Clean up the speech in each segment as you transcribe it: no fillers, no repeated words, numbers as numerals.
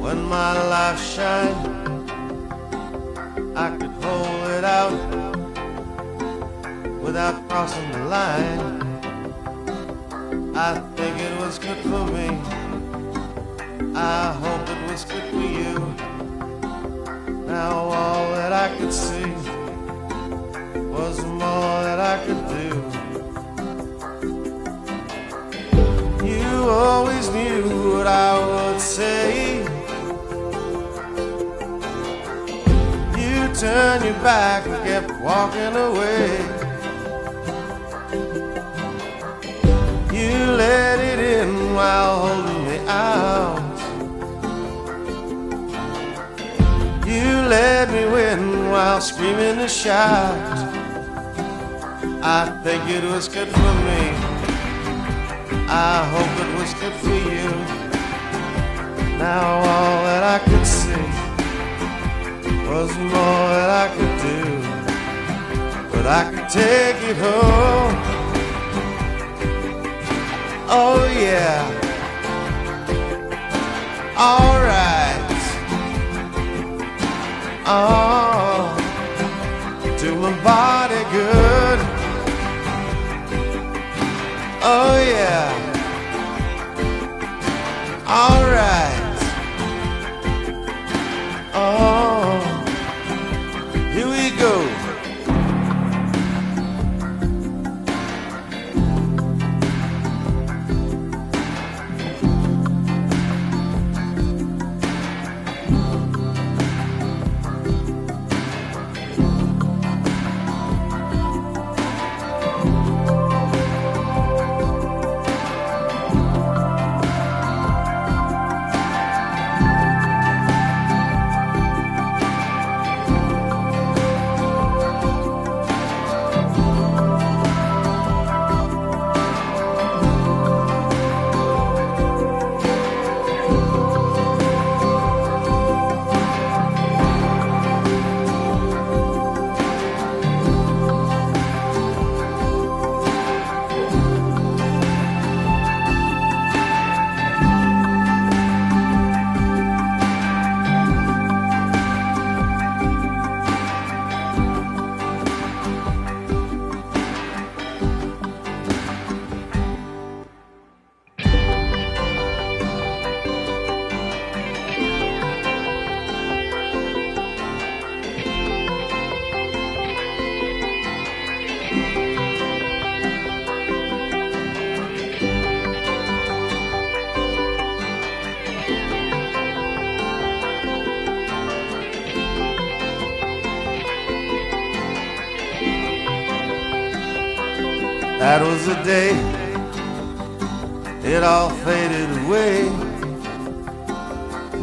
When my life shined, I could hold it out without crossing the line. I think it was good for me, I hope it was good for you. Now all that I could see was more that I could do. You always knew what I would say. Turn your back and kept walking away. You let it in while holding me out. You let me win while screaming a shout. I think it was good for me, I hope it was good for you. Now all that I could see was more that I could do, but I could take it home. Oh yeah, all right, oh, do my body good. Oh yeah, all right, oh. That was the day it all faded away.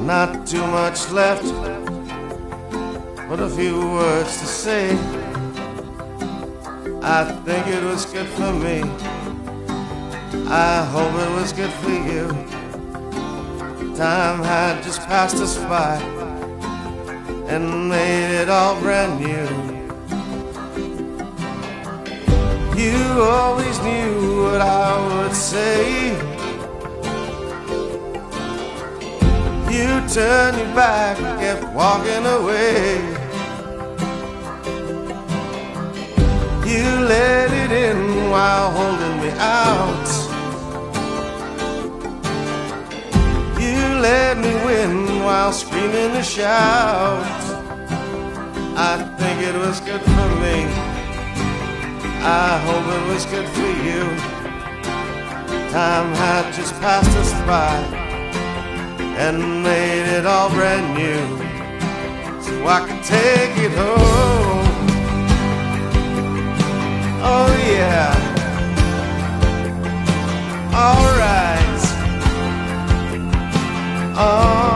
Not too much left, but a few words to say. I think it was good for me, I hope it was good for you. Time had just passed us by and made it all brand new. You always knew what I would say. You turned your back and kept walking away. You let it in while holding me out. You let me win while screaming a shout. I think it was good for me, I hope it was good for you. Time had just passed us by and made it all brand new, so I could take it home. Oh yeah. All right. Oh.